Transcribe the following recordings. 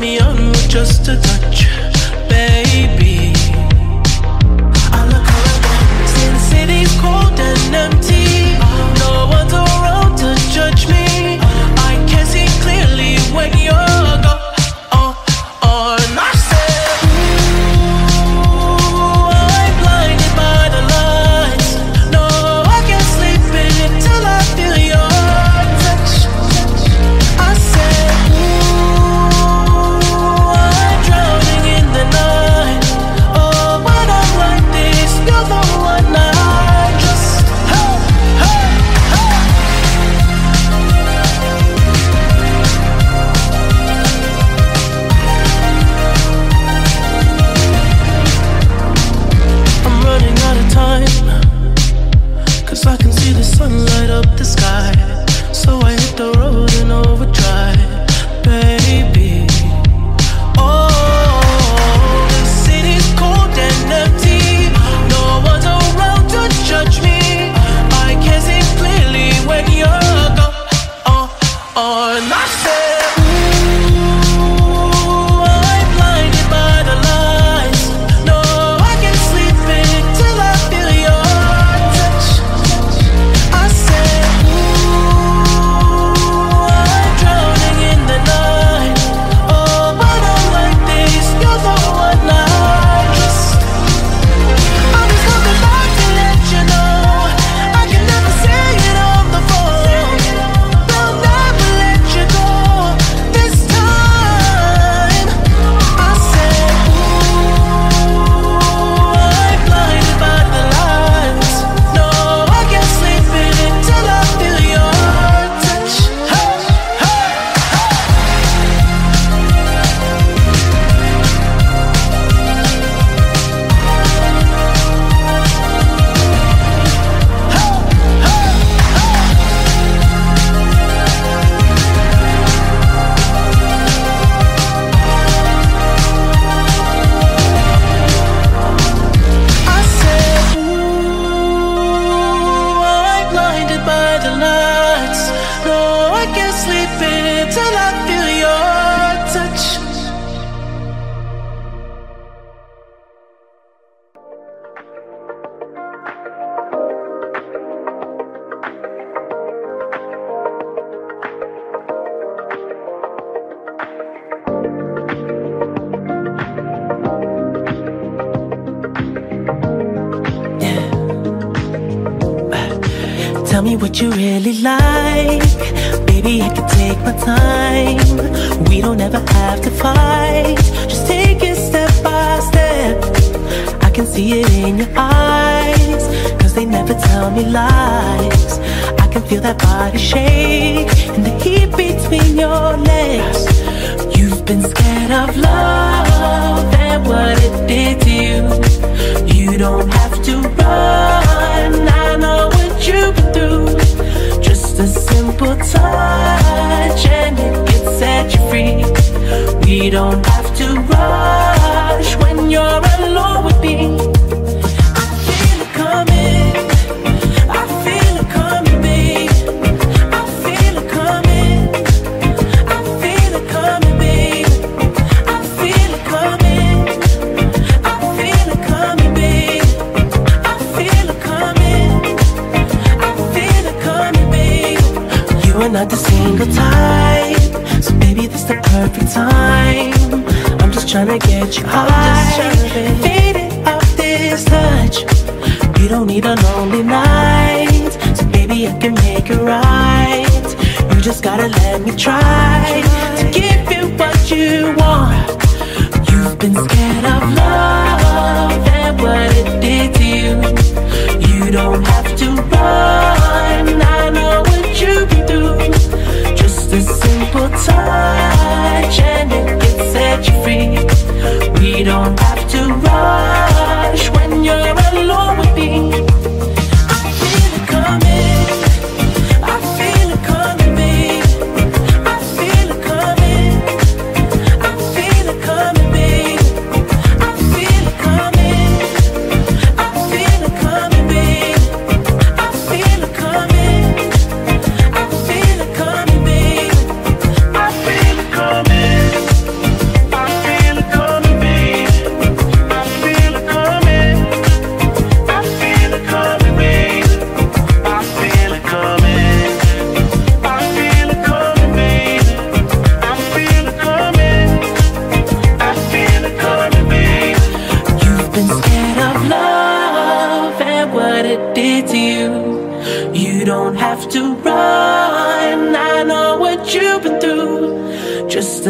me on with just a touch, baby. I look all around, since the city's cold and empty. No one's around to judge me. I can see clearly when you're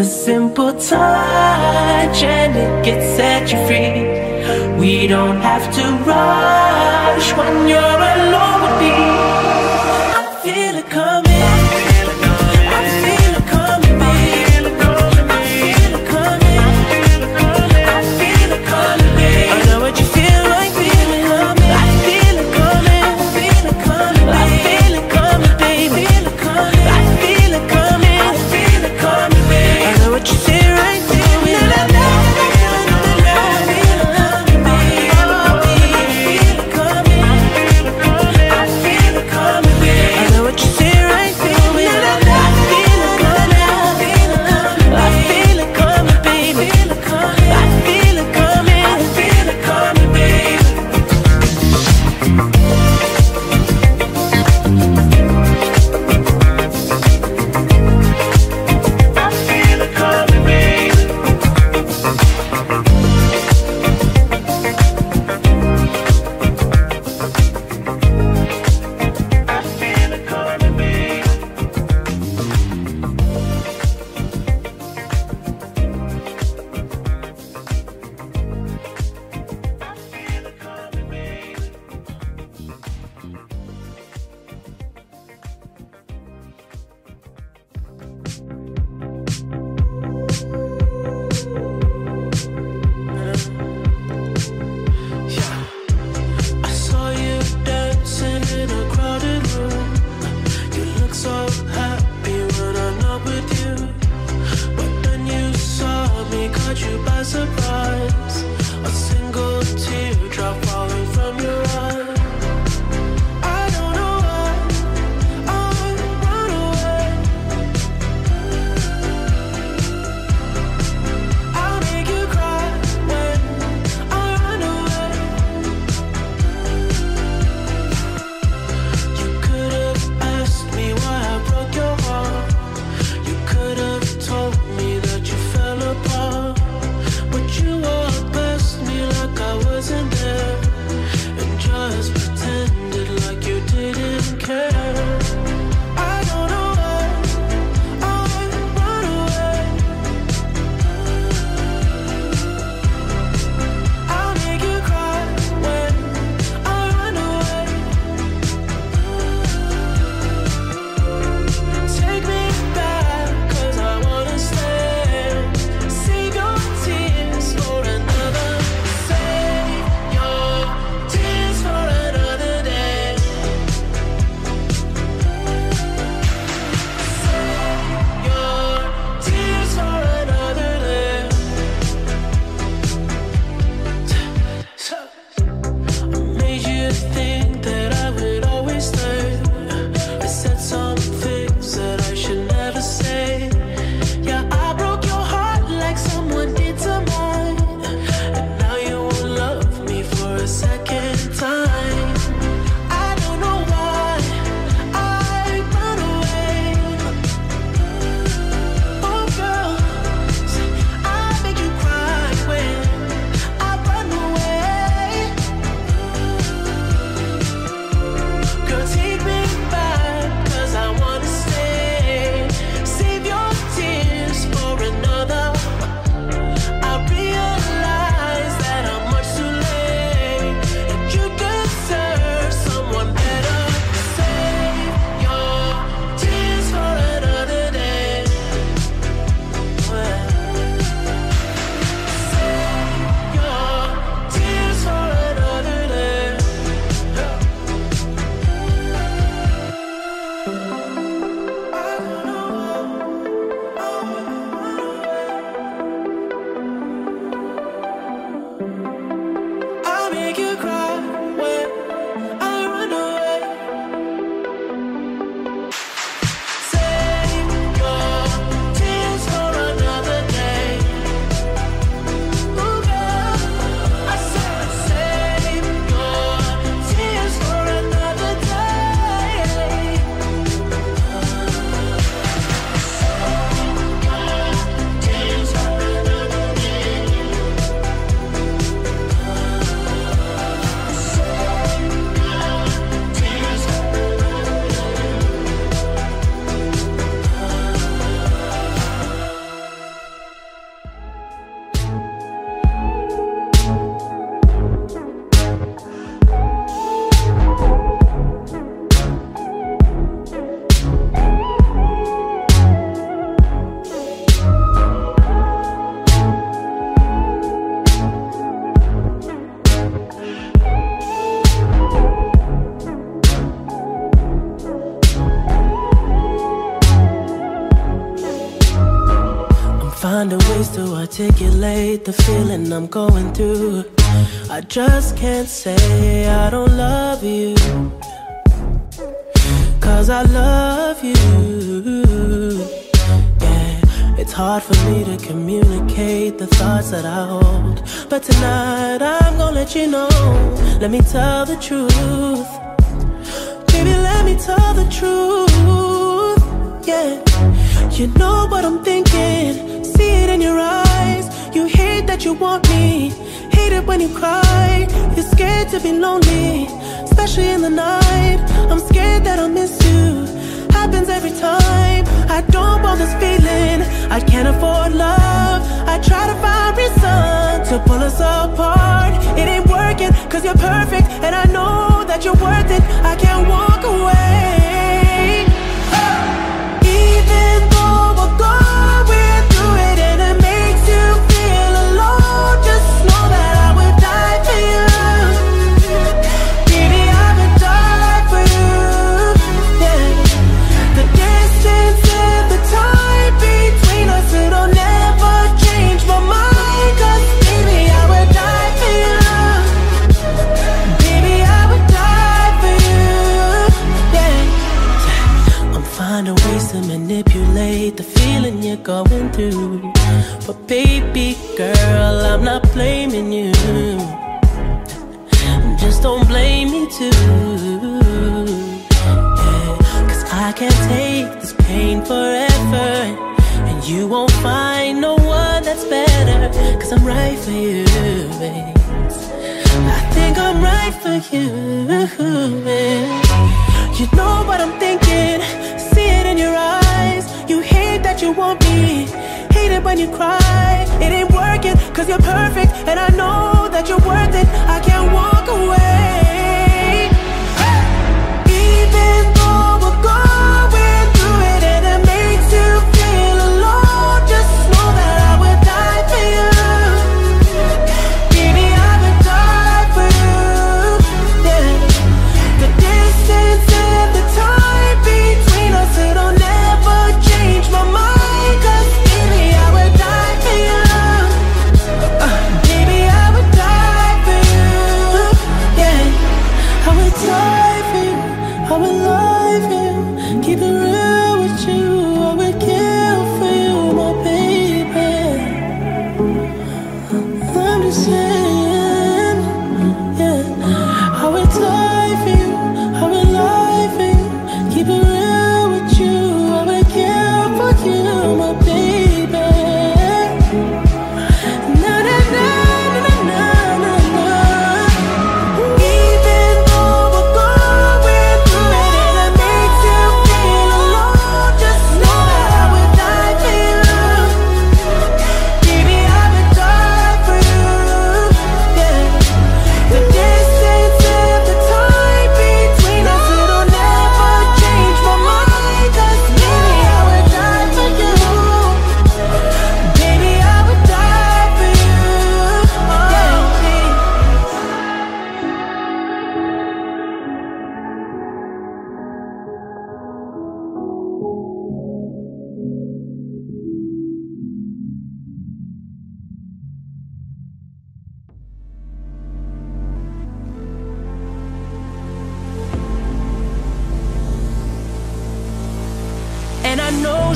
a simple touch and it can set you free. We don't have to rush when you're alone with me. I feel it coming. ways to articulate the feeling I'm going through. I just can't say I don't love you, 'cause I love you. Yeah, it's hard for me to communicate the thoughts that I hold, but tonight I'm gonna let you know. Let me tell the truth, baby, let me tell the truth. Yeah, you know what I'm thinking, see it in your eyes. You hate that you want me, hate it when you cry. You're scared to be lonely, especially in the night. I'm scared that I'll miss you, happens every time. I don't want this feeling, I can't afford love. I try to find reason to pull us apart. It ain't working, 'cause you're perfect, and I know that you're worth it. I can't walk away. Going through, but baby girl, I'm not blaming you, just don't blame me too, yeah. 'Cause I can't take this pain forever, and you won't find no one that's better, 'cause I'm right for you, babe. I think I'm right for you, babe. You know what I'm thinking, see it in your eyes. You hate that you want me, hate it when you cry. It ain't working, 'cause you're perfect, and I know that you're worth it. I can't walk away.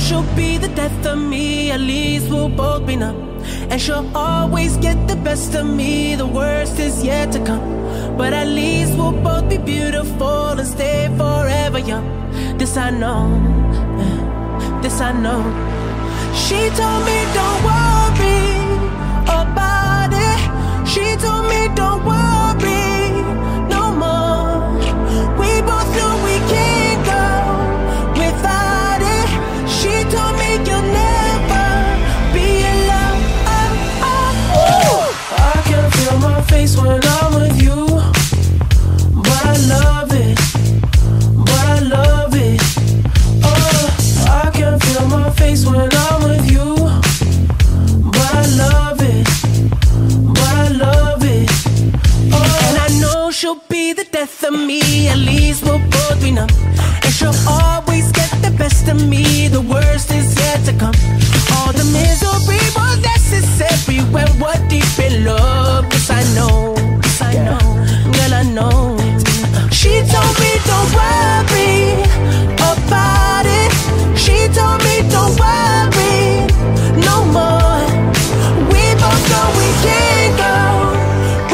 She'll be the death of me, at least we'll both be numb. And she'll always get the best of me, the worst is yet to come. But at least we'll both be beautiful and stay forever young. This I know, this I know. She told me don't worry about it. She told me don't worry no more. We both knew we can't go without. She told me you'll never be in love. I can feel my face when I'm with you, but I love it, but I love it. Oh, I can feel my face when I'm with you, but I love it, but I love it. Oh, and I know she'll be the death of me, at least we'll both be numb. And she'll always get the best of me, the worst is yet to come. All the misery was necessary. in love, yes I know, yes I know, girl I know. She told me don't worry about it. She told me don't worry no more. We both know we can't go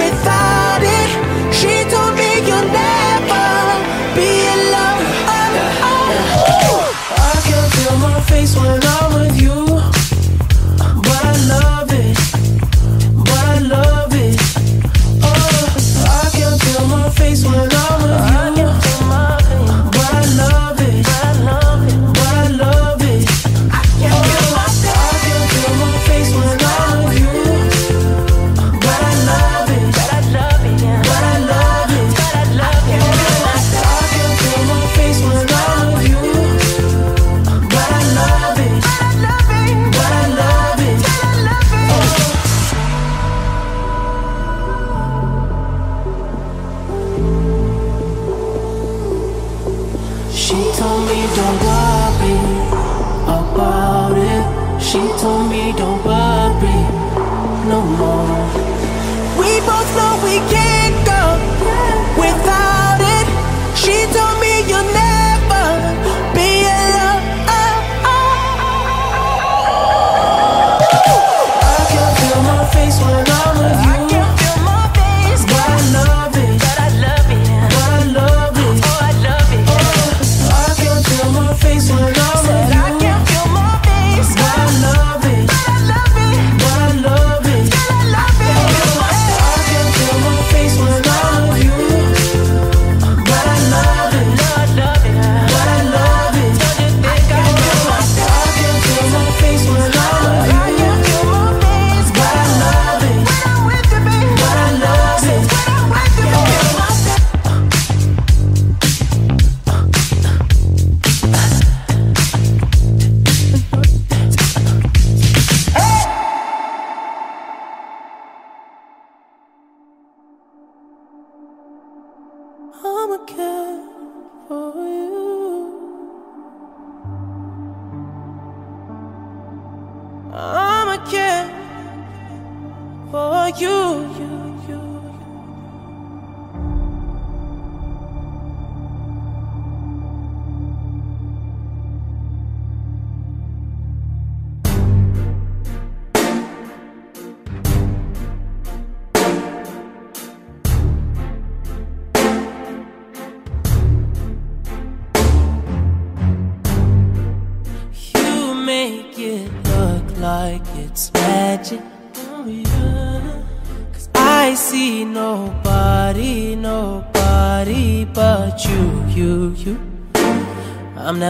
without it. She told me you'll never be alone. Oh. I can feel my face when I'm with you.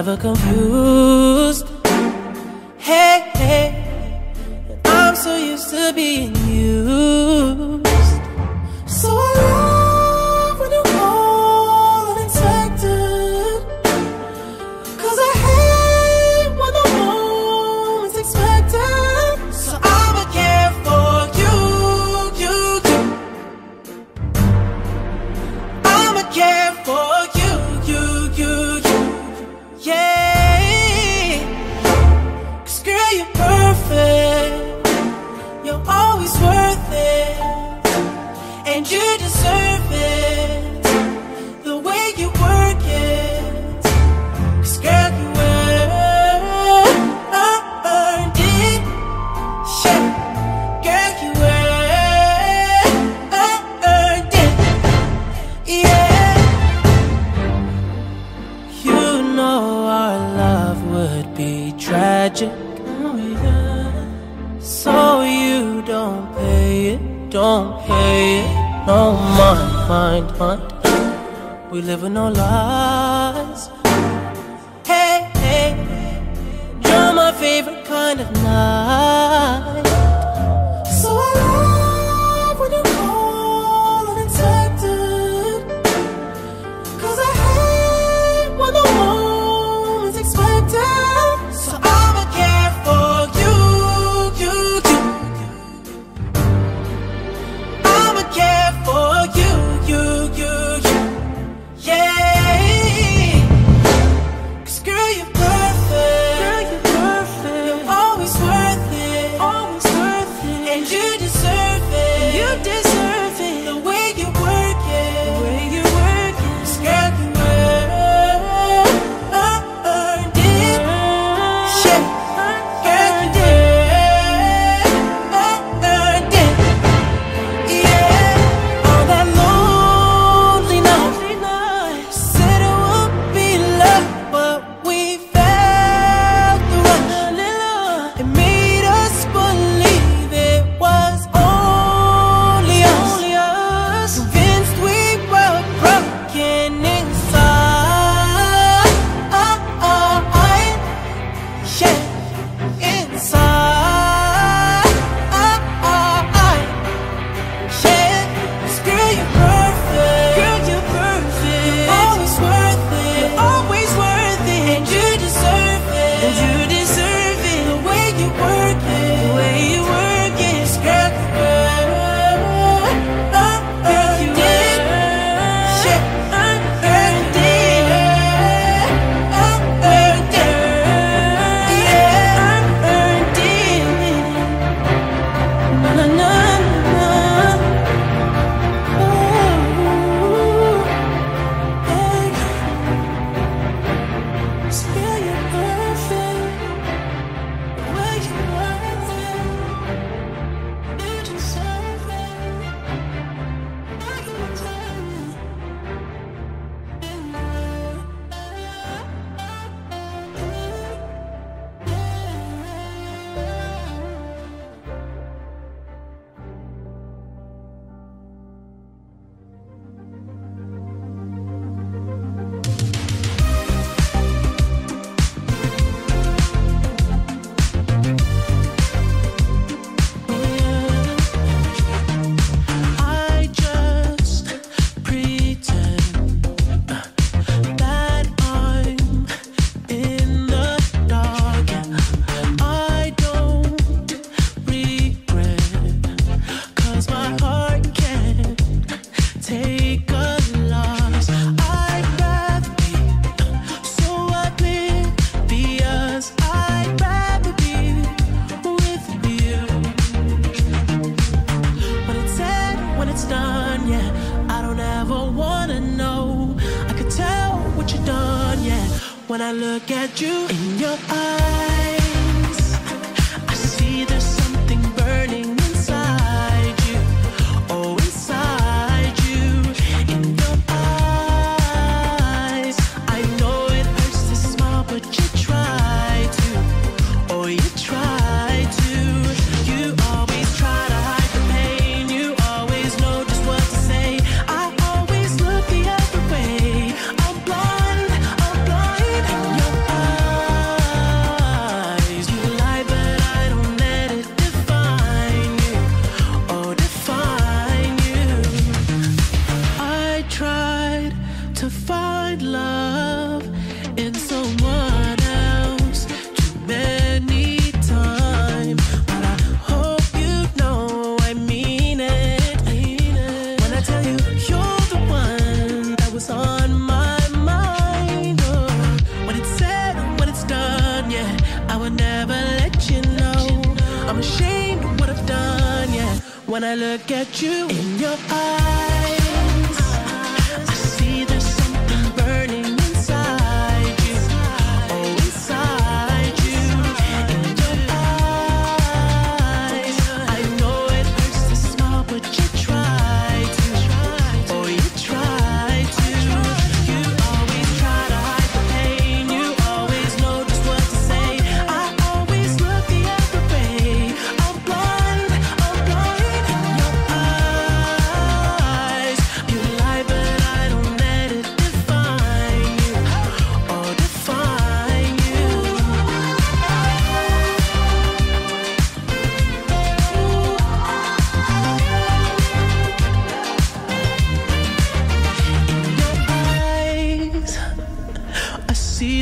Never confused. Hey, hey, I'm so used to being used. So I love when you call unexpected, 'cause I hate when the moment's expected. So I'ma care for you, you, you. I'ma care for you, you, you, you. Yeah, 'cause girl, you're perfect. You're always worth it, and you deserve it, the way you work it. 'Cause girl, you earned it. Yeah, girl, you earned it. Yeah. Tragic, oh, yeah. So you don't pay it, no mind. We live in no lies. Hey, hey, you're my favorite kind of night. So I love when you call unexpected, 'cause I hate when the moment's expected. You deserve it. I look at you in your eyes, I see there's something burning inside you, oh, inside you, in your eyes. I know it hurts to smile, but you try to, oh, you try to. You always try to hide the pain, you always know just what to say. I always look the other way, I'm blind in your eyes. You lie, but I don't let it define you, oh, define you. I tried to find love in someone else too many times, but I hope you know I mean it. When I tell you you're the one that was on my mind, oh, when it's said, when it's done, yeah, I would never let you know. I'm ashamed of what I've done, yeah, when I look at you in your eyes.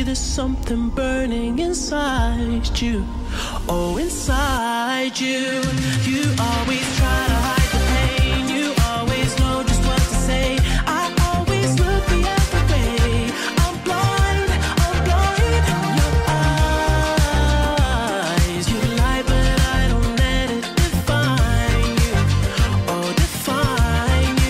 There's something burning inside you, oh, inside you. You always try to hide the pain, you always know just what to say. I always look the other way, I'm blind in your eyes. You lie, but I don't let it define you, oh, define you.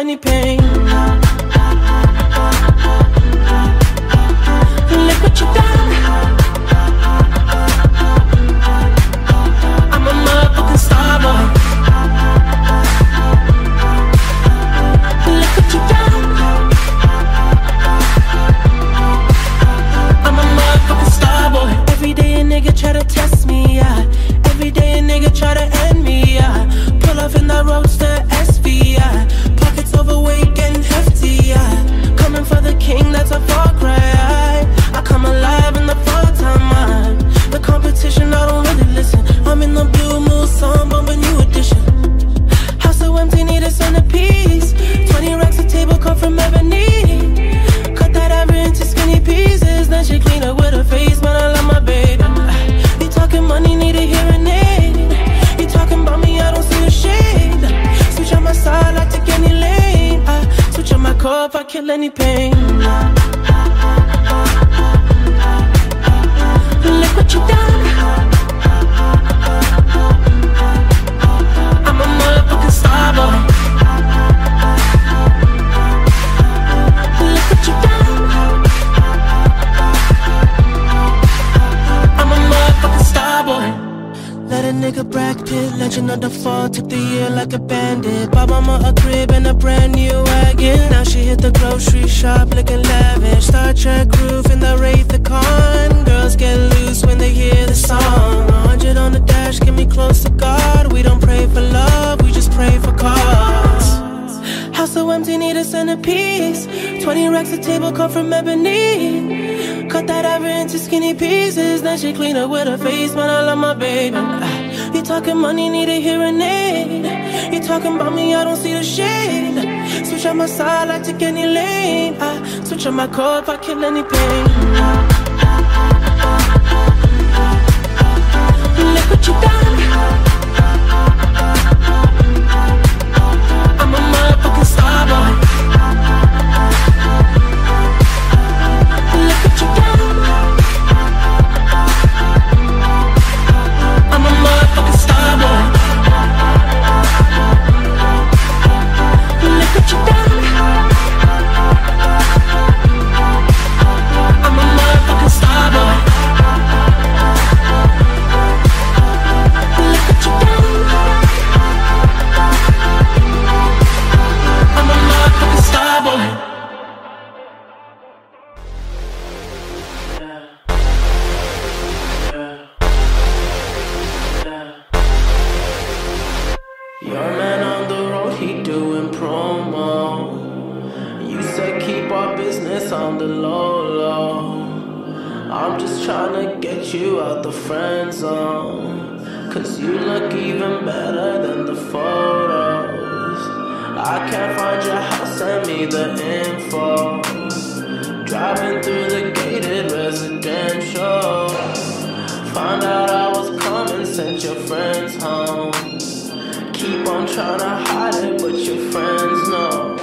Any pain, ha, ha, ha, ha, ha, ha, ha, ha. Look what you done, ha, ha, ha, ha, ha, ha, ha. I'm a motherfucking star boy, ha, ha, ha, ha, ha, ha. Look what you done, ha, ha, ha, ha, ha. I'm a motherfucking star boy. Every day a nigga try to test me, yeah. Every day a nigga try to end me, yeah. Pull off in the roadster SVI, yeah. Overweight and hefty, yeah. Coming for the king, that's a far cry. I come alive. anything. Look what you done. I'm a motherfucking star boy. Look what you done. I'm a motherfucking star boy. Let a nigga bracket, legend of the fall, took the year like a bandit. Bought mama a crib and a brand new wagon. Now she hit the grocery shop looking lavish. Star Trek groove in the Wraith the Con. Girls get loose when they hear the song. 100 on the dash, get me close to God. We don't pray for love, we just pray for cause. House so empty, need a centerpiece. 20 racks of table cut from ebony. Cut that ever into skinny pieces. Then she clean up with her face, man, I love my baby. You talking money, need a hearing aid. You talking about me, I don't see the shade. Switch on my side, I take any lane. I switch on my core if I kill any pain. Look what you done. I'm a motherfucking star boy. Look what you done. I'm a motherfucking star boy. Look what you done. I'm a motherfucking star boy. On the low, low. I'm just tryna get you out the friend zone, cause you look even better than the photos. I can't find your house, send me the info. Driving through the gated residential. Found out I was coming, sent your friends home. Keep on tryna hide it, but your friends know.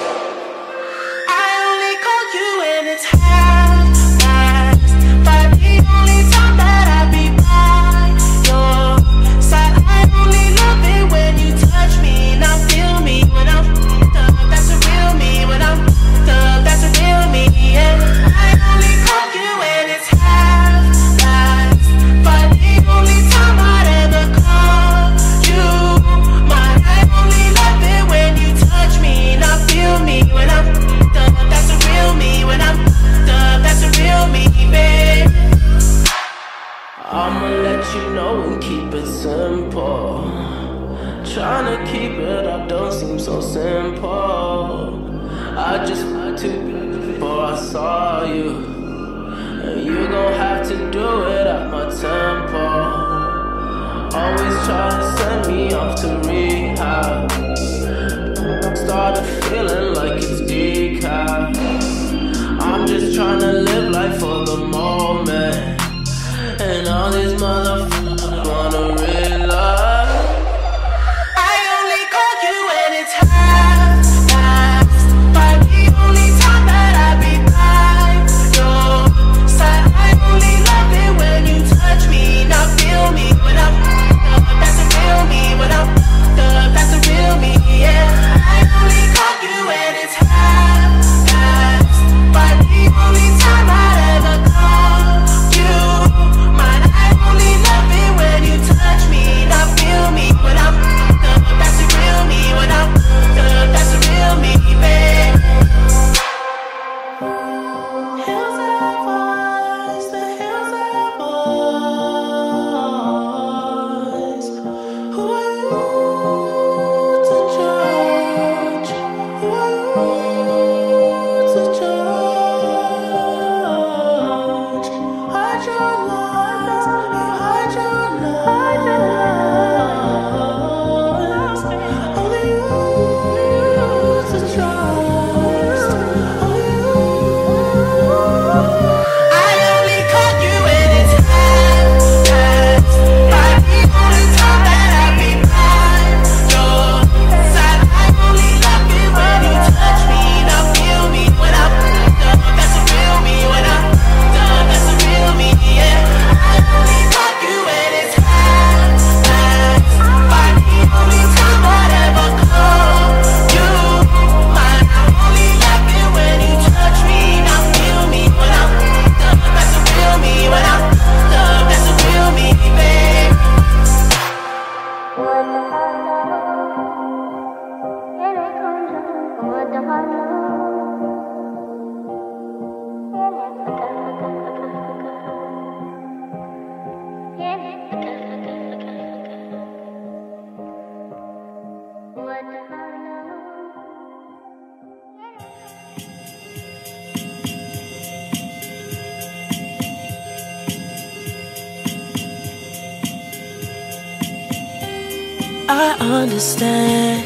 I understand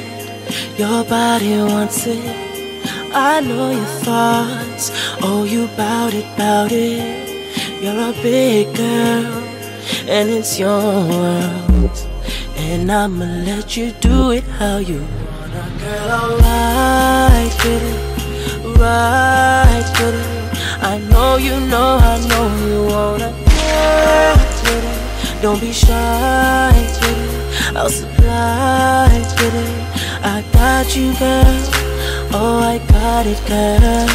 your body wants it. I know your thoughts, oh you bout it. You're a big girl and it's your world, and I'ma let you do it how you wanna. Girl, alright with it, right with it. I know you wanna get with it. Don't be shy with it, I'll supply with it. I got you, girl, oh I got it, girl.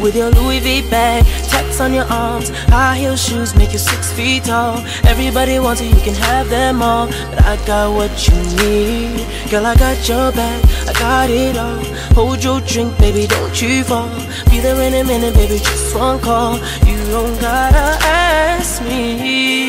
With your Louis V bag, tats on your arms, high heel shoes make you 6 feet tall. Everybody wants it, you can have them all, but I got what you need. Girl, I got your back, I got it all. Hold your drink, baby, don't you fall. Be there in a minute, baby, just one call. You don't gotta ask me.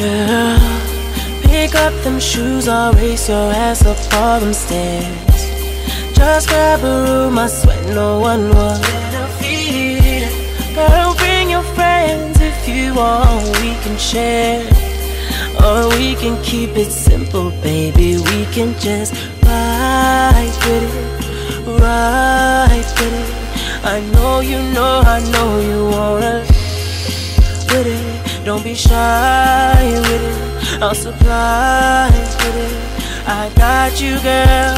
Girl, pick up them shoes, I'll race your ass up all them stairs. Just grab a room, I sweat no one will ever feed it. Girl, bring your friends if you want, we can share, or we can keep it simple, baby. We can just ride with it, ride with it. I know you wanna with it. Don't be shy with it, I'll supply with it. I got you, girl,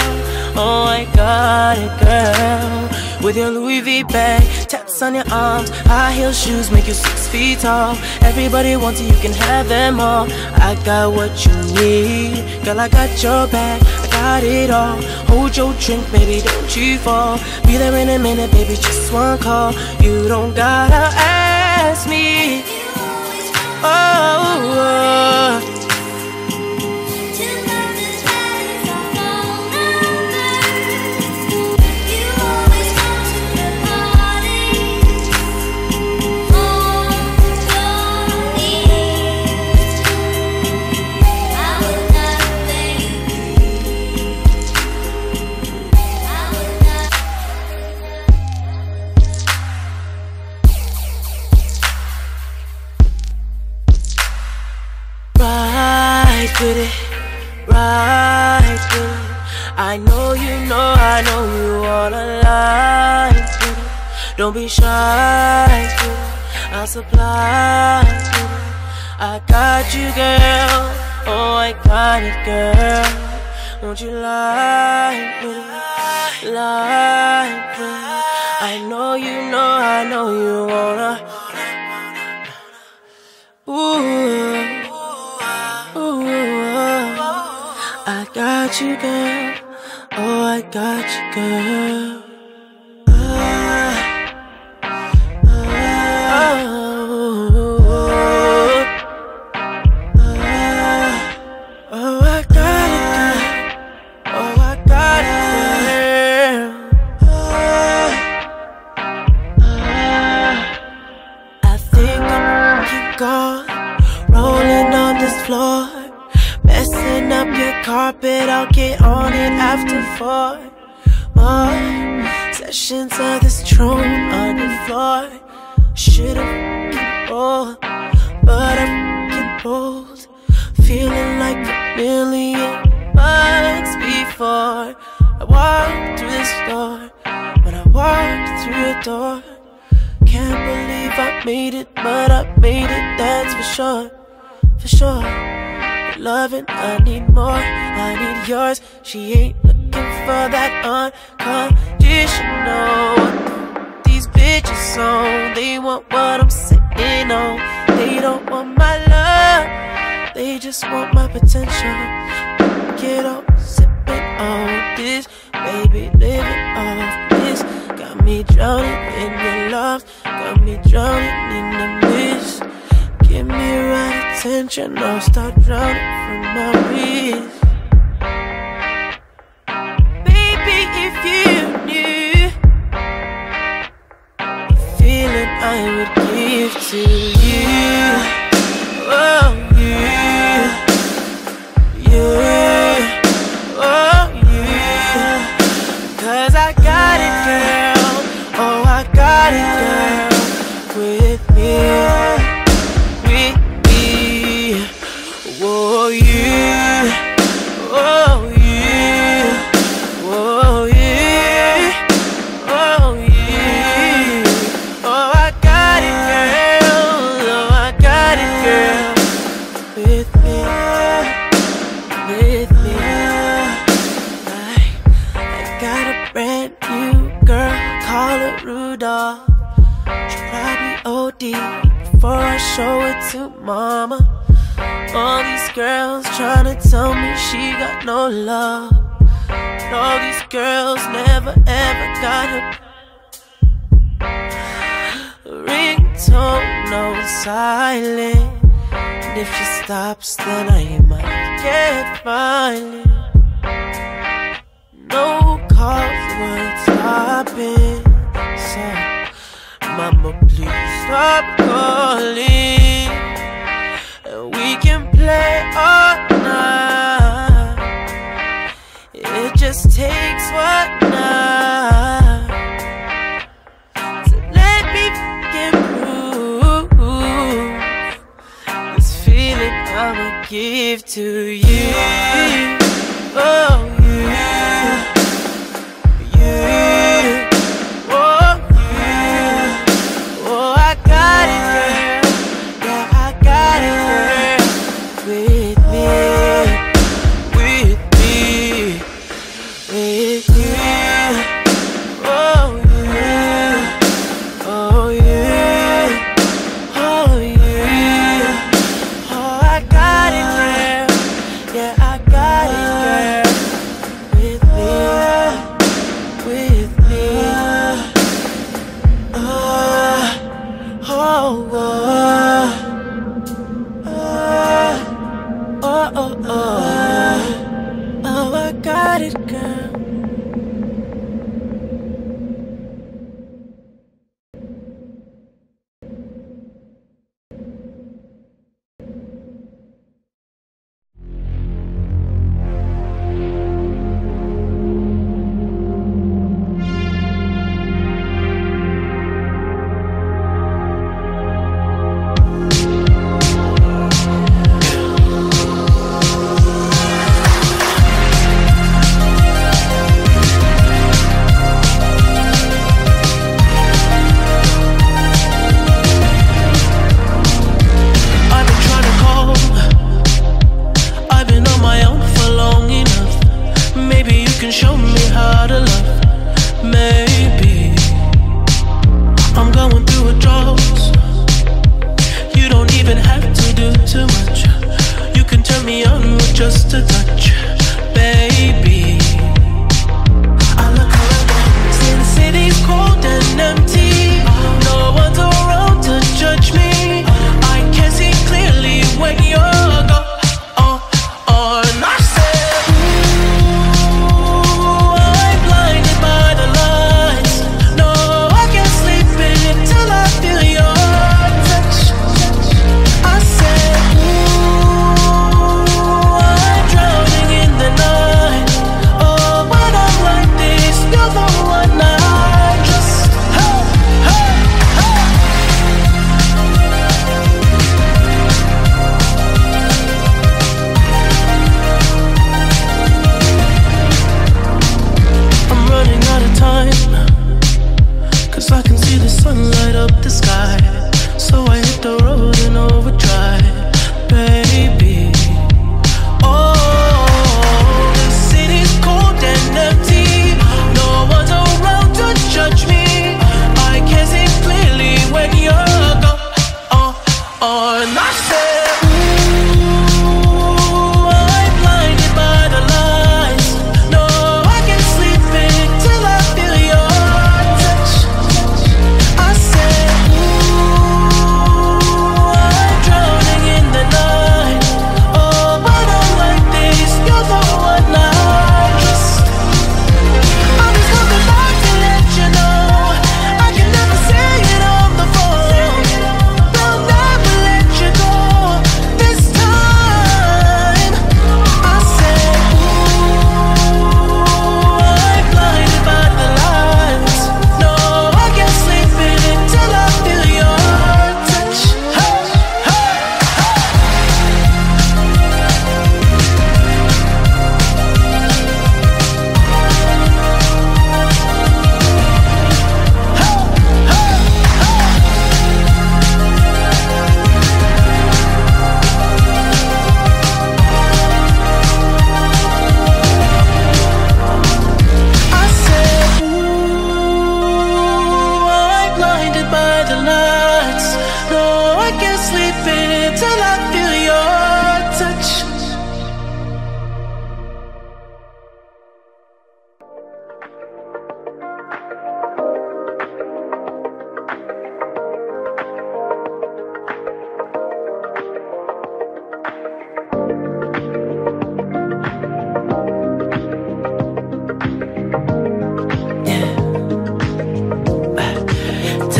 oh I got it, girl. With your Louis V bag, tats on your arms, high heel shoes make you 6 feet tall. Everybody wants it, you can have them all. I got what you need, girl, I got your back, I got it all. Hold your drink, baby, don't you fall. Be there in a minute, baby, just one call. You don't gotta ask me. Oh, ride with it, ride with it. I know you wanna lie with it. Don't be shy with it, I'll supply with it. I got you, girl, oh I got it, girl. Won't you lie with it, lie with it. I know you wanna. Ooh. I got you, girl, oh I got you, girl. Oh I got it, girl, oh I got it, girl. I think I'm fucking gone, rolling on this floor, messing up your carpet, I'll get on it after 4 more sessions of this drone on the floor. Should've f***ing rolled, but I'm f***ing bold, feeling like $1,000,000 before I walked through this door. When I walked through your door, can't believe I made it, but I made it, that's for sure, for sure. Loving, I need more, I need yours. She ain't looking for that unconditional. These bitches on, they want what I'm sitting on. They don't want my love, they just want my potential. Get on, sipping on this, baby, living off this. Got me drowning in your love, got me drowning in the mist. Give me right attention, I'll start drowning from my wrist. Baby, if you knew the feeling I I would give to you. Oh, you, you, oh, you. 'Cause I got it, girl. Oh, I got it, girl. With me, with me. Oh, you, oh, you. Before I show it to mama, all these girls tryna tell me she got no love, and all these girls never ever got her ringtone on silent. And if she stops, then I might get violent. No calls were stopping, so mama, please stop calling, and we can play all night. It just takes one night to let me improve this feeling I'ma give to you. Oh, you, you.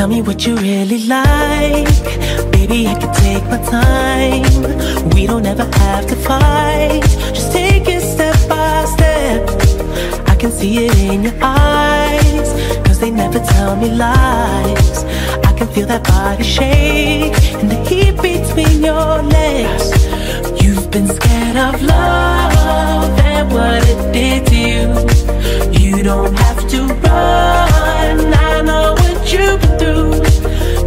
Tell me what you really like. Baby, I can take my time. We don't ever have to fight. Just take it step by step. I can see it in your eyes, 'cause they never tell me lies. I can feel that body shake and the heat between your legs. You've been scared of love and what it did to you. You don't have to run, I know what you've been through.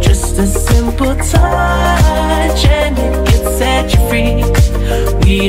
Just a simple touch and it can set you free. We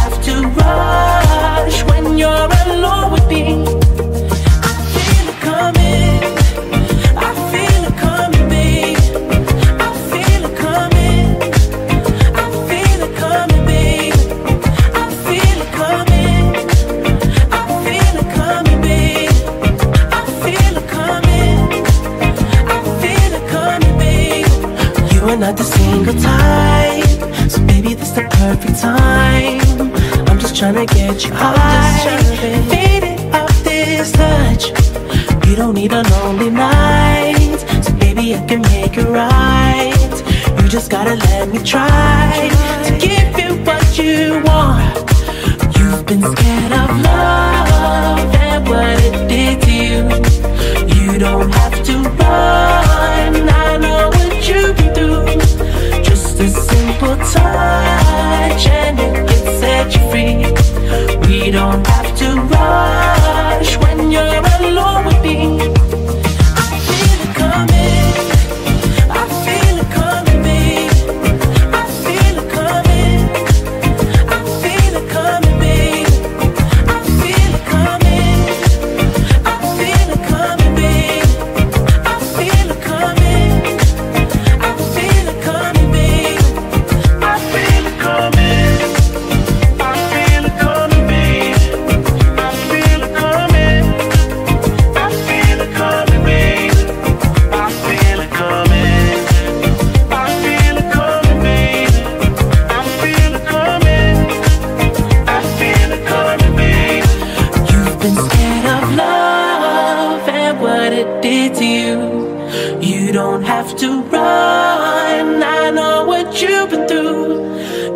have to rush when you're alone with me. Not the single type, so baby, this the perfect time. I'm just trying to get you high, fade it off this touch. You don't need a lonely night, so baby, I can make it right. You just gotta let me try to give you what you want. You've been scared of love and what it did to you. You don't have to run, I know what you've been through. Just a simple touch and it can set you free. We don't have to rush when you're alone with me.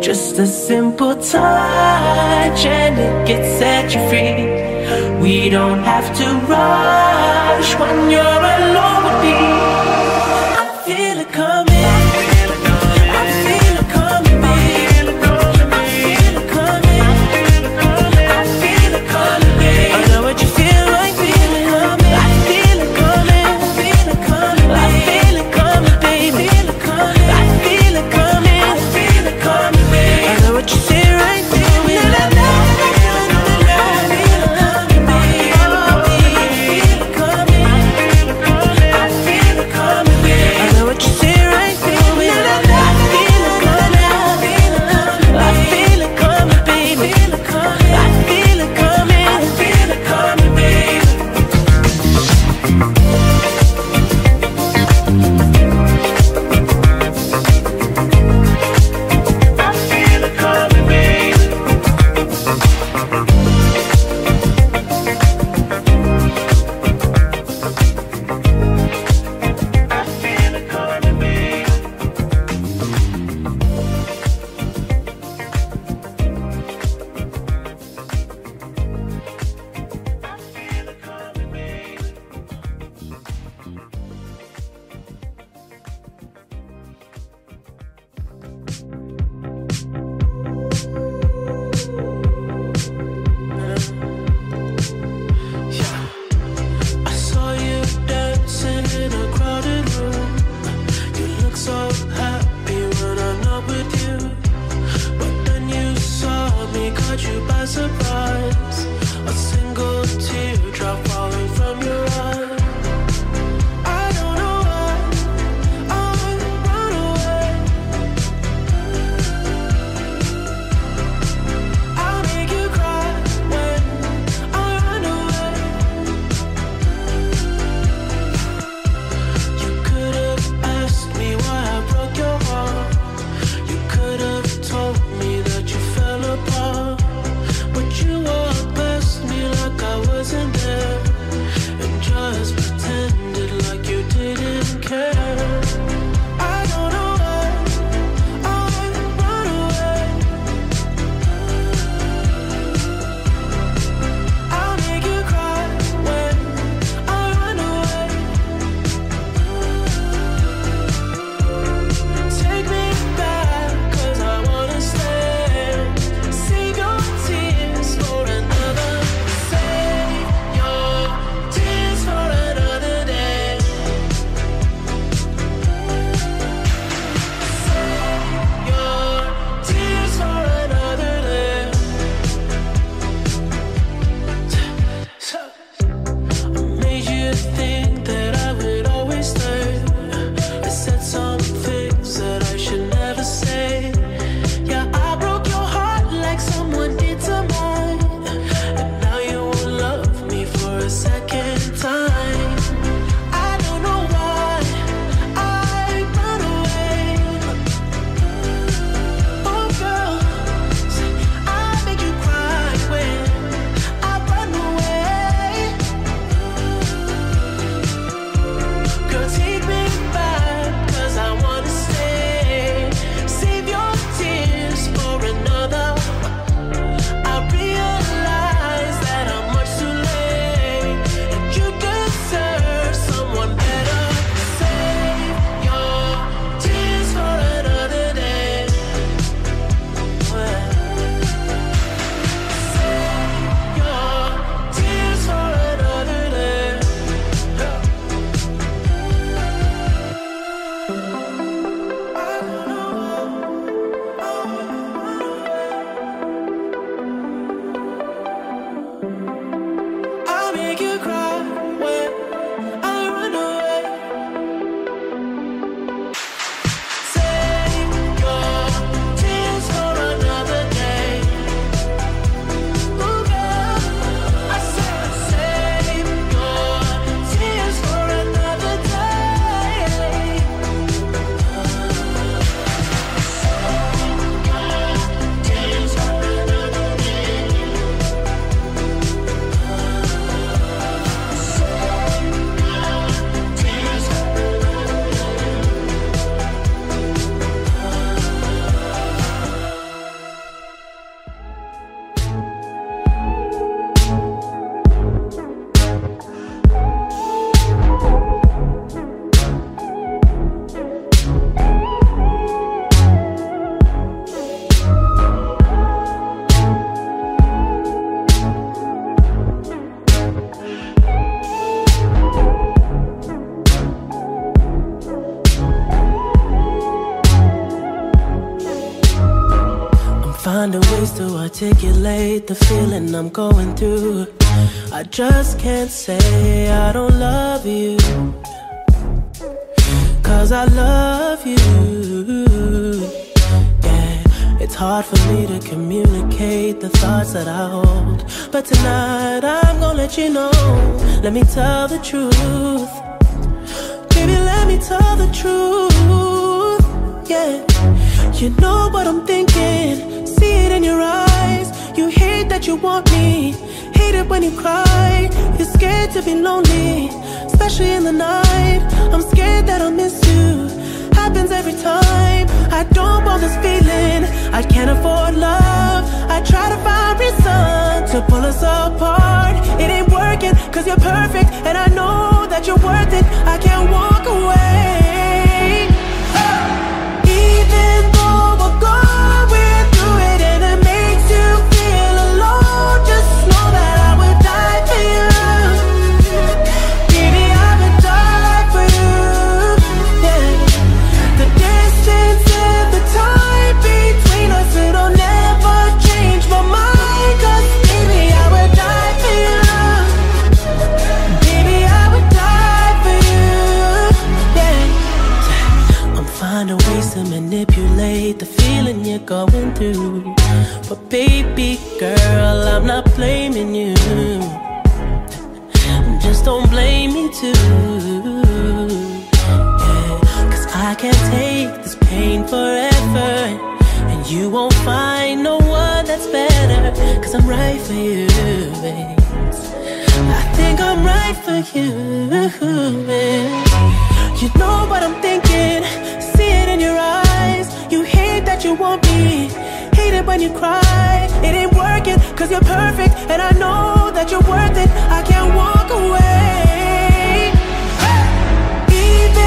Just a simple touch and it can set you free. We don't have to rush when you're alone with me. I feel it coming. Finding ways to articulate the feeling I'm going through. I just can't say I don't love you, 'cause I love you. Yeah, it's hard for me to communicate the thoughts that I hold, but tonight I'm gonna let you know. Let me tell the truth, baby, let me tell the truth. Yeah, you know what I'm thinking, see it in your eyes. You hate that you want me, hate it when you cry. You're scared to be lonely, especially in the night. I'm scared that I'll miss you, happens every time. I don't want this feeling, I can't afford love. I try to find reason to pull us apart. It ain't working, 'cause you're perfect, and I know that you're worth it. I can't walk away. The feeling you're going through, but baby girl, I'm not blaming you, just don't blame me too, yeah. 'Cause I can't take this pain forever, and you won't find no one that's better. 'Cause I'm right for you, babe. I think I'm right for you, babe. You know what I'm thinking, see it in your eyes. You hate that you want me, hate it when you cry. It ain't working, 'cause you're perfect, and I know that you're worth it. I can't walk away. Baby,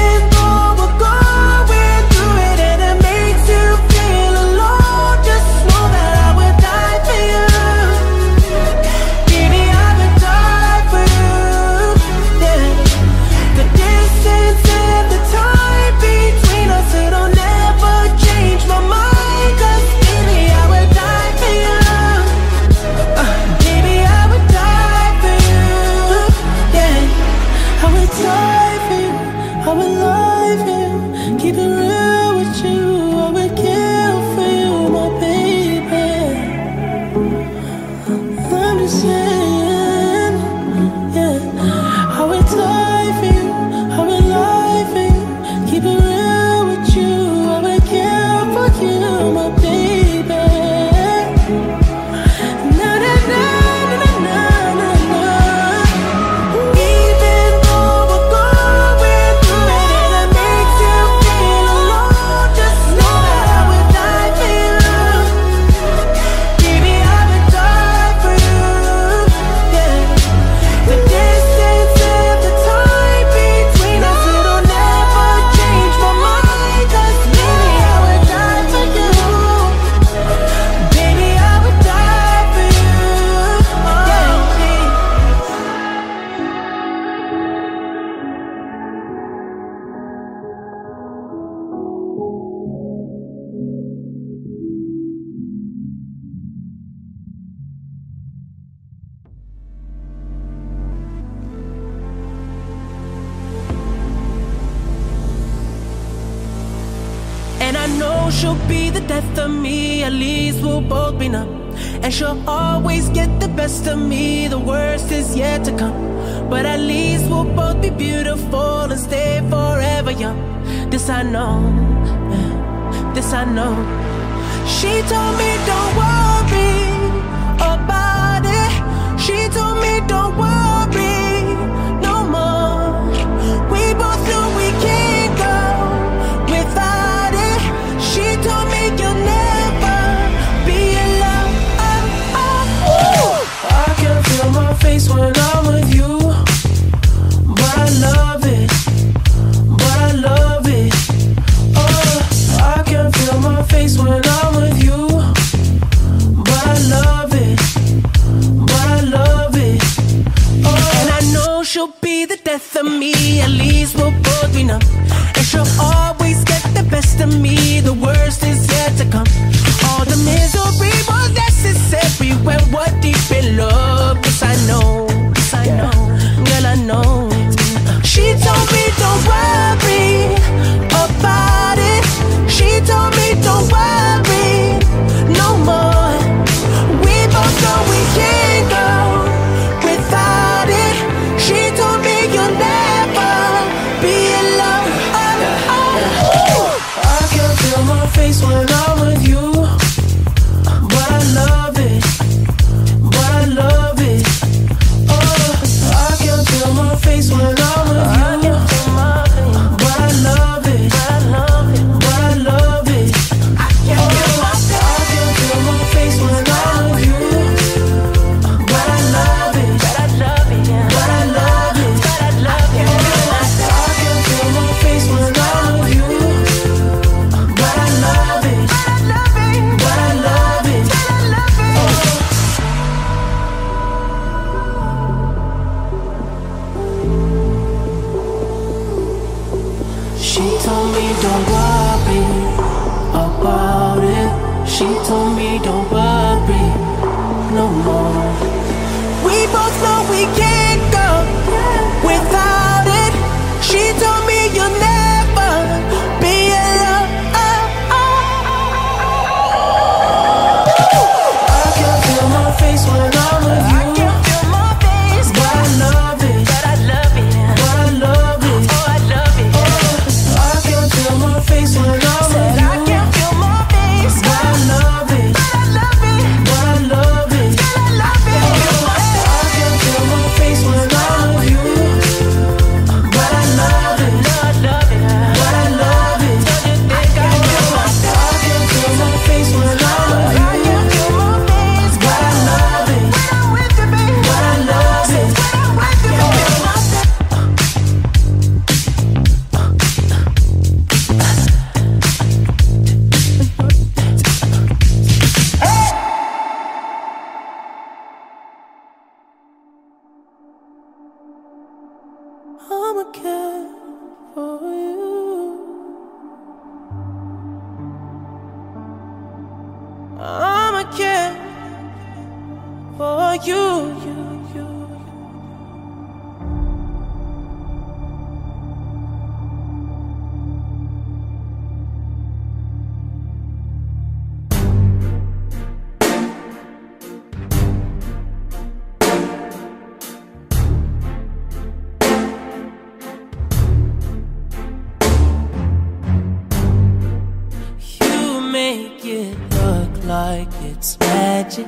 like it's magic.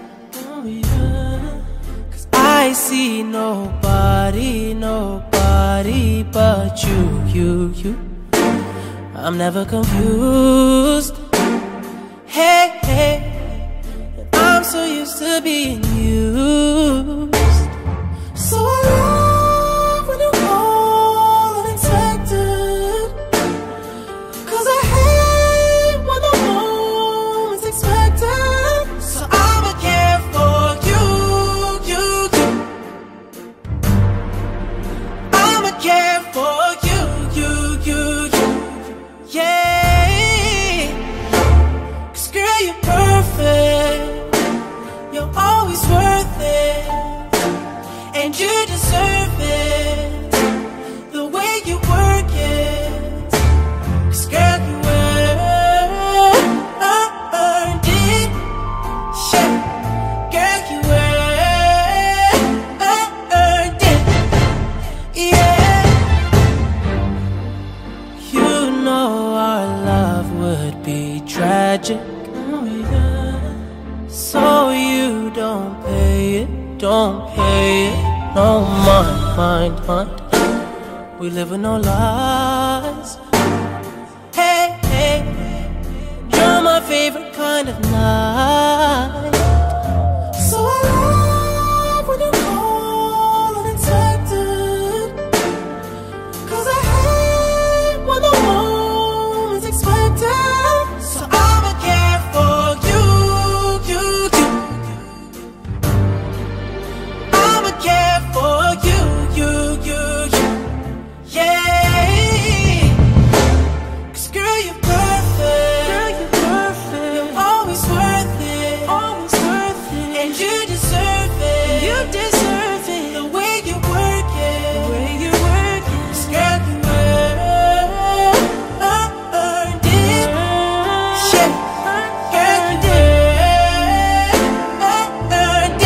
Cause I see nobody, nobody but you, you. I'm never confused. Hey, hey, I'm so used to being used. So I love when you're all unexpected, cause I hate when the moment's expected. So I'ma care for you, you. I'ma care for you, you. Yeah. And you deserve it, the way you work it. Cause girl, you earned it. Yeah. Girl, you earned it. Yeah. You know our love would be tragic, so you don't pay it, no mind. We live with no lies. Hey, hey, you're my favorite kind of night. So I love when you're all unexpected, cause I hate when the moment's expected. So I'ma care for you, you. I'ma care for you, you. Yeah. Cause girl, you're perfect. You're always worth it. And you deserve it. The way you work it. Cause girl, you earned it. Shit. Girl, you earned it.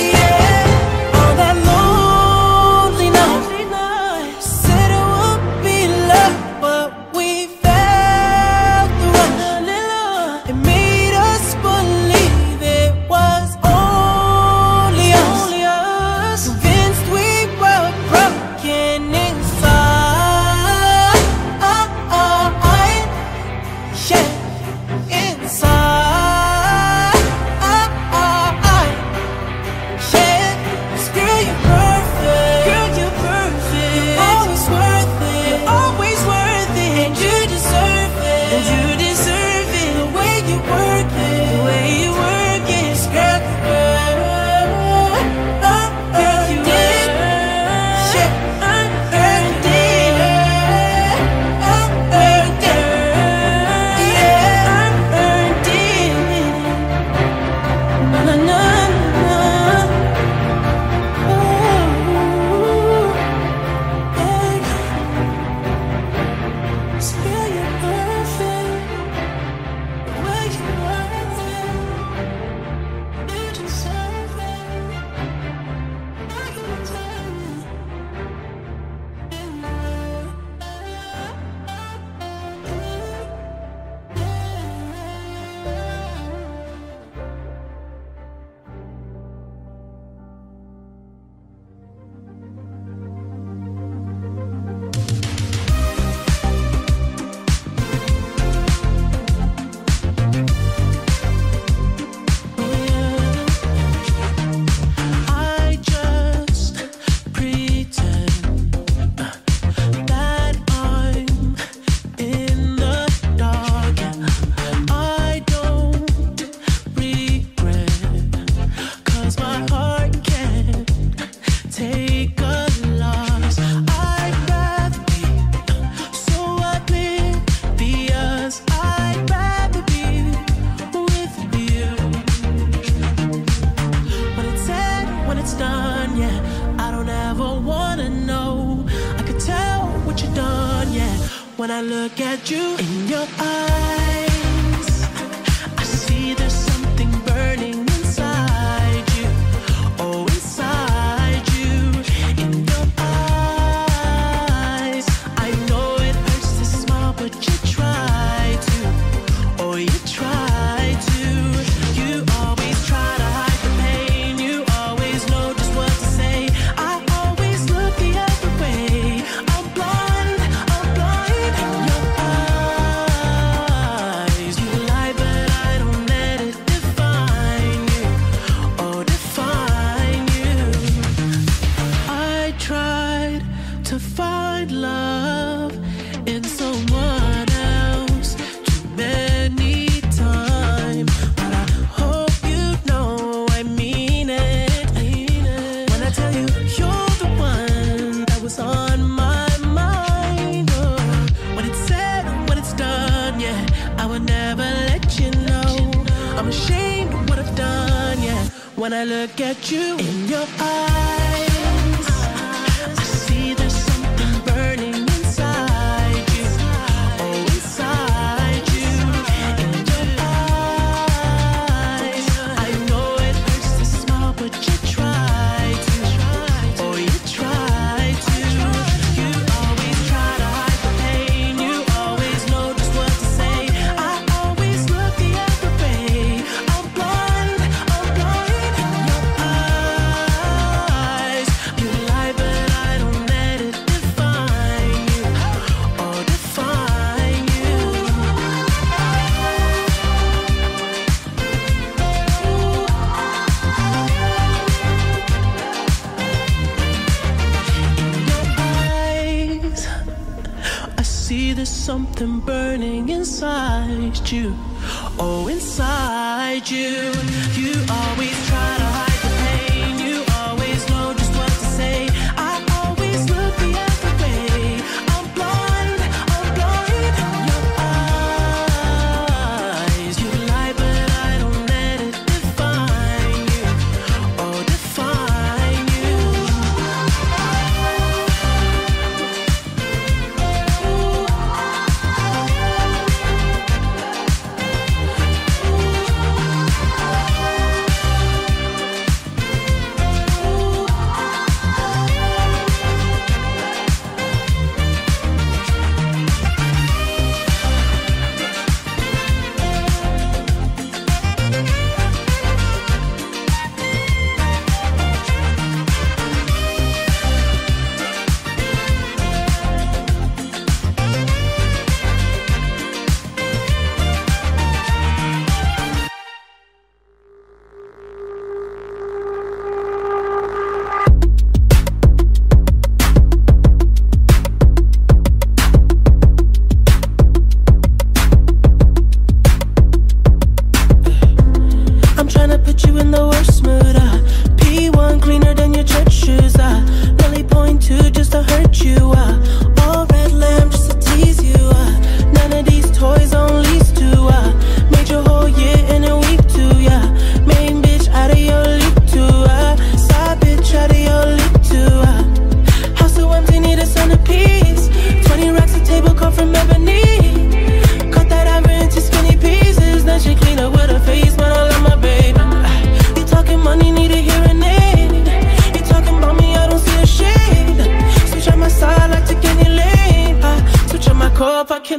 Yeah. All that lonely night, said it would be love, but we felt the rush. It made us believe it was only us. Convinced we were broken inside. Yeah, inside. Yeah, 'cause girl, you're perfect. You're always worth it. And you deserve it. The way you work it. It's girl, you did. Shit, earned it. Earned it. Yeah, earned it. Na na na na. Ooh, yeah. Cause girl, you're perfect, the way you worth it. You deserve it. I can tell you in love. I just pretend that I'm in the dark. I don't regret, cause my heart can't take a loss. I'd rather be so oblivious. I'd rather be with you. When it's said, when it's done, yeah, I don't ever wanna know. I could tell what you've done, yeah, when I look at you in your eyes. I see there's something burning inside you, oh, inside you, in your eyes. I know it hurts to smile, but you try to, oh, you try to. find love in someone else too many times. But I hope you know I mean it. When I tell you you're the one that was on my mind. Oh, when it's said, when it's done, yeah, I would never let you know. I'm ashamed of what I've done, yeah. When I look at you in your eyes, see there's something burning inside you, oh, inside you. You always try to hide the pain, you always know just what to say. I always look the other way. I'm blind in your eyes. You lie, but I don't let it define you, oh, define you.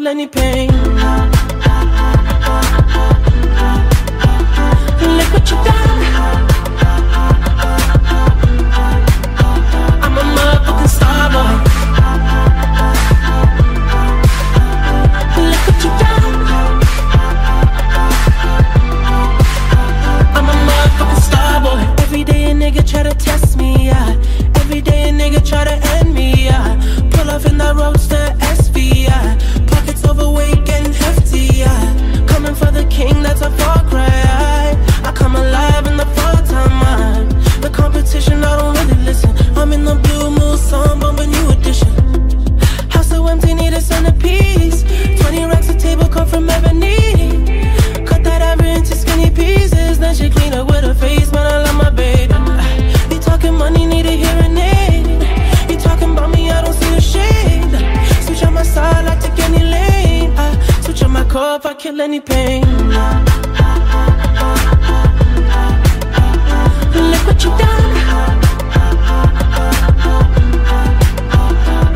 Any pain, ha, ha, ha, ha, ha, ha, ha, ha. Look what you done, ha, ha, ha, ha, ha, ha. I'm a motherfucking star boy, ha, ha, ha, ha, ha. Look what you done, ha, ha, ha, ha, ha. I'm a motherfucking star boy. Every day a nigga try to test me, yeah. Every day a nigga try to end me, yeah. Pull off in that roadster SVI, yeah. Overweight and hefty, yeah. Coming for the king, that's a far cry. I come alive in the part-time mind. The competition, I don't really listen. I'm in the blue moon, some bomb, a new edition. House so empty, need a centerpiece. 20 racks a table, come from ebony. Cut that ivory into skinny pieces. Then she clean up with her face, man, I love my baby. You talking money, need a hearing aid. You talking about me, I don't see a shade. Switch on my side, I take any lane. Switch on my core if I kill any pain. Look what you done.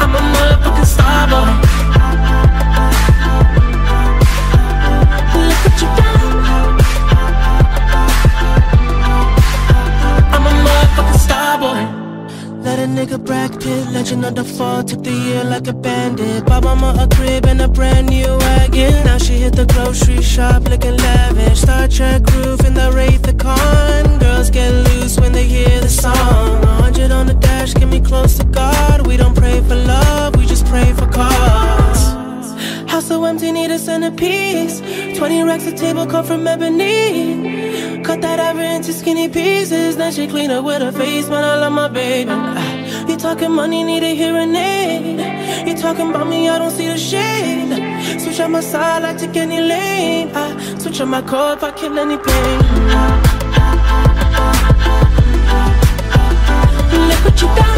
I'm a motherfucking star boy. Look what you done. I'm a motherfucking star boy. Let a nigga bracket, legend of the fall, took the year like a bandit. Bought mama a crib and a brand new wagon. Now she hit the grocery shop looking lavish. Star Trek groove in the Wraith the Con. Girls get loose when they hear the song. 100 on the dash, get me close to God. We don't pray for love, we just sometimes you need a centerpiece. 20 racks a table cut from ebony. Cut that ever into skinny pieces. Then she clean up with her face, man, I love my baby. You talking money, need a hearing aid. You talking about me, I don't see the shade. Switch on my side, I take any lane. I switch on my car if I kill any pain. Look what you done.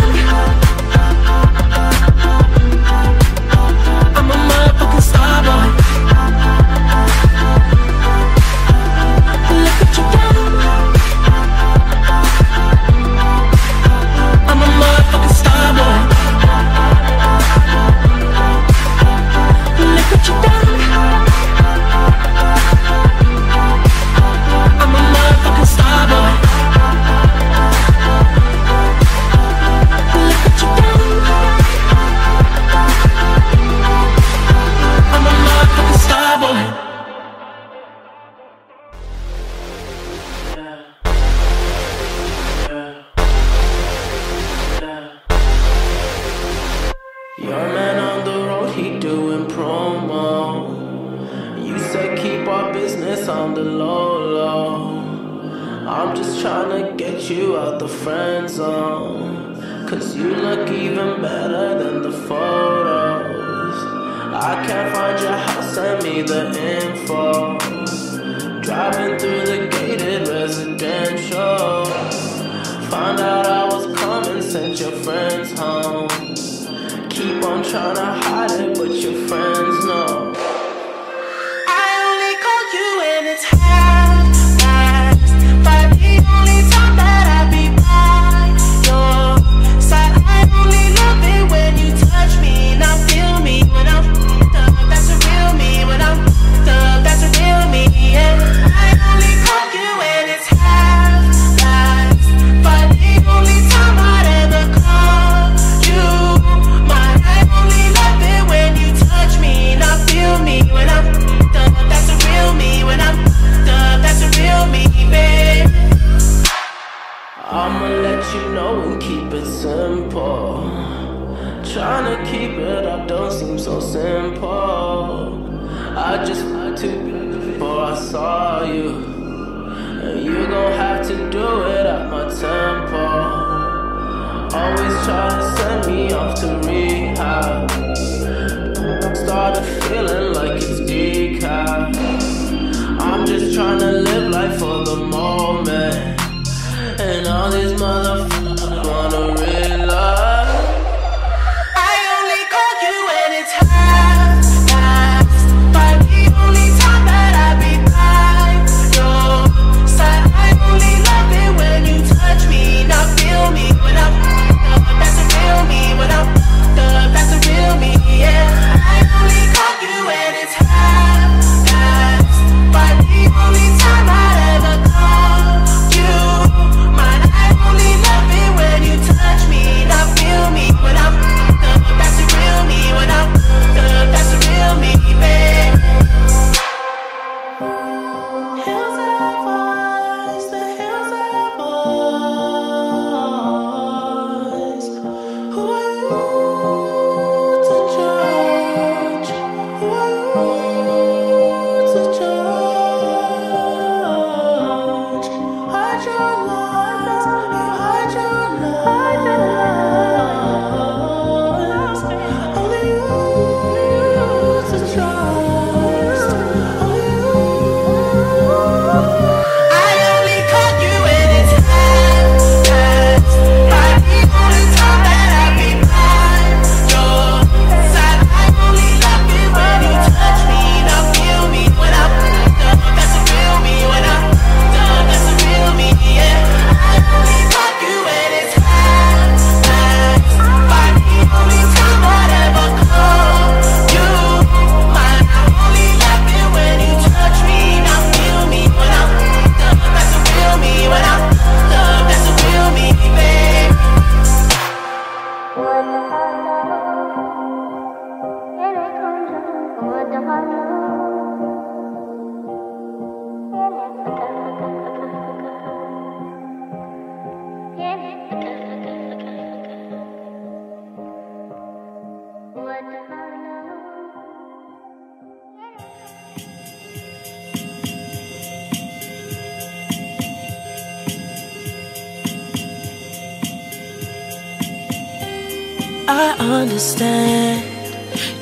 I understand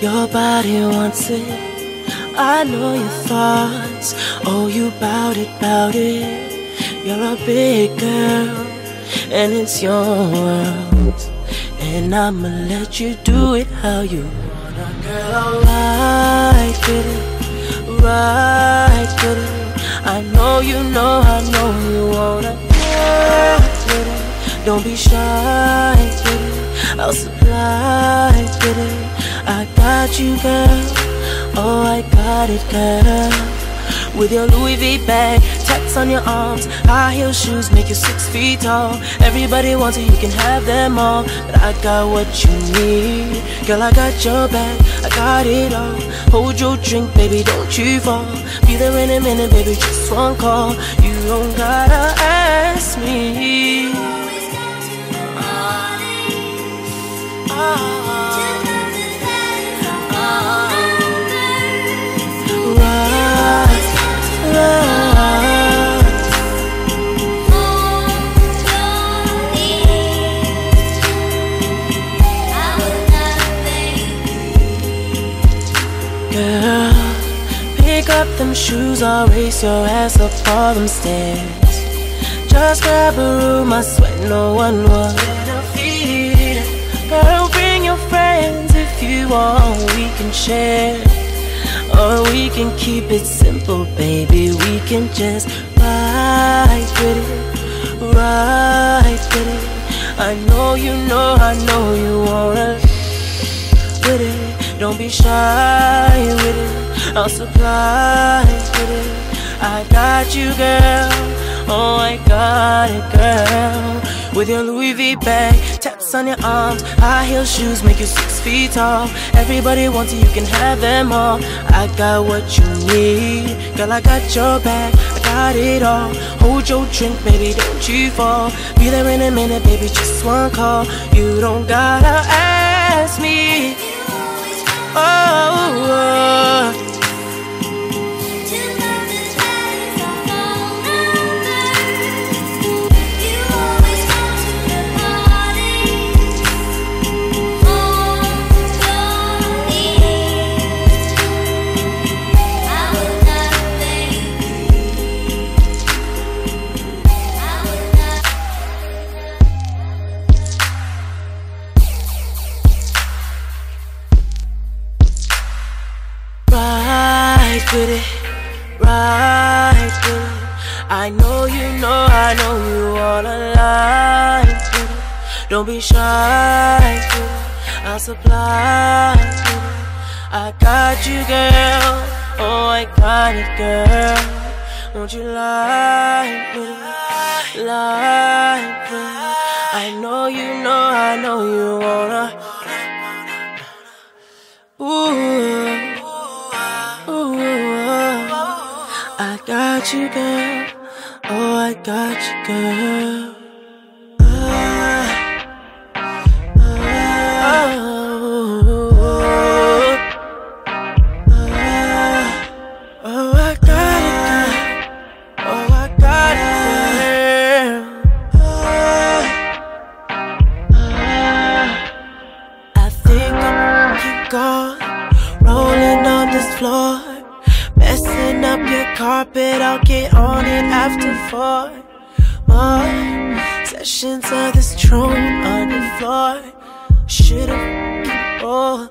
your body wants it. I know your thoughts. Oh, you bout it. You're a big girl, and it's your world, and I'ma let you do it how you wanna. Girl, all right with it, right with it. I know you wanna get with it. Don't be shy with it. I'll supply with it. I got you, girl. Oh, I got it, girl. With your Louis V bag, tats on your arms, high heel shoes make you 6 feet tall. Everybody wants it, you can have them all, but I got what you need. Girl, I got your bag, I got it all. Hold your drink, baby, don't you fall. Be there in a minute, baby, just one call. You don't gotta ask me. Girl, pick up them shoes, I'll race your ass up all them stairs. Just grab a room, I sweat no one will feel it. Girl, bring your friends if you want, we can share. Or we can keep it simple, baby, we can just ride with it, ride with it. I know you wanna with it. Don't be shy with it, I'll supply with it. I got you, girl, oh, I got it, girl. With your Louis V bag, tats on your arms, high heel shoes make you 6 feet tall. Everybody wants it, you can have them all. I got what you need, girl, I got your bag, I got it all. Hold your drink, baby, don't you fall. Be there in a minute, baby, just one call. You don't gotta ask me. Oh, with it, right with it. I know you wanna lie with it. Don't be shy with it, I'll supply with it. I got you, girl, oh, I got it, girl. Won't you lie with it, lie with it. I know you wanna. Ooh. I got you, girl. Oh, I got you, girl. Oh, I got it, girl. Oh, I got it, girl. I think I'm fucking gone, rolling on this floor, messing up your carpet. I'll get on it after 4 more sessions of this drone on the floor. Should've f***ing rolled,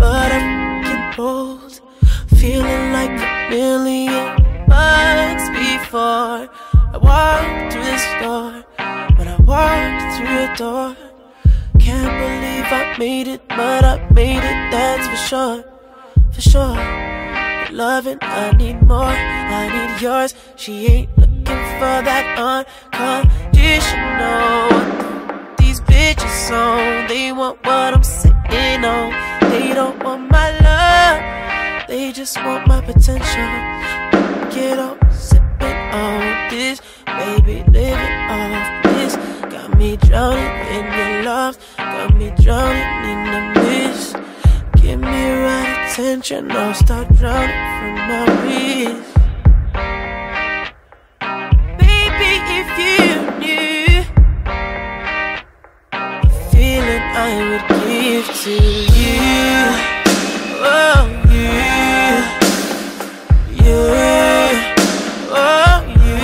but I'm f***ing bold, feeling like $1,000,000 before I walked through this door. When I walked through your door, can't believe I made it, but I made it, that's for sure, for sure. Loving, I need more, I need yours. She ain't looking for that unconditional. These bitches on, they want what I'm sitting on. They don't want my love, they just want my potential. Get on, sipping on this, baby, living off this. Got me drowning in your love, got me drowning in the mist. Give me right attention, I'll start drowning from my wrist. Baby, if you knew the feeling I would give. to you, oh you, you, oh you,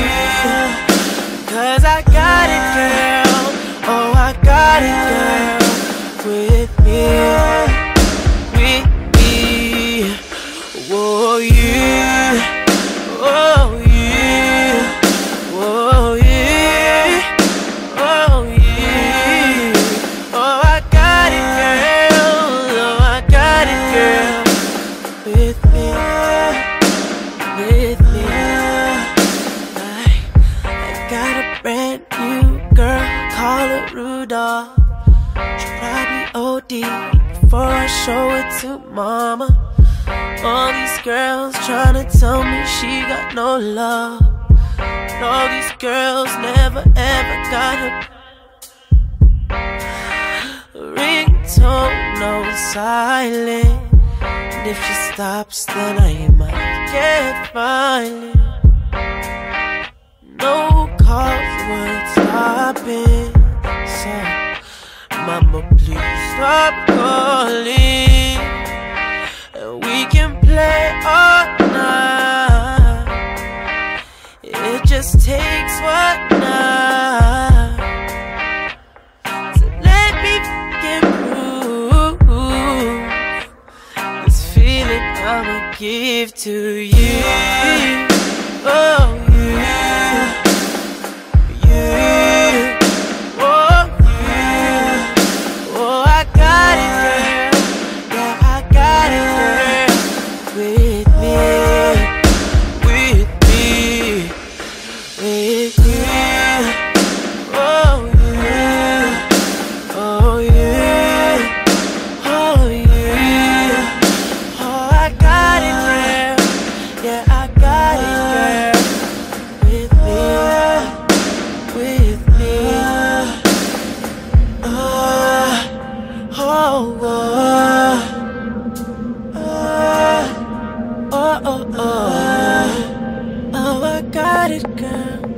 'cause I got it, girl, oh I got it, girl, with me, oh you, oh you, oh you. Rudolph, she probably OD before I show it to mama. All these girls tryna tell me she got no love, and all these girls never ever got her ringtone on silent. And if she stops, then I might get violent. No calls worth stopping. Mama, please stop calling, and we can play all night. It just takes one night to let me improve this feeling I'ma give to you. Oh, you, you. Oh, I got it, girl.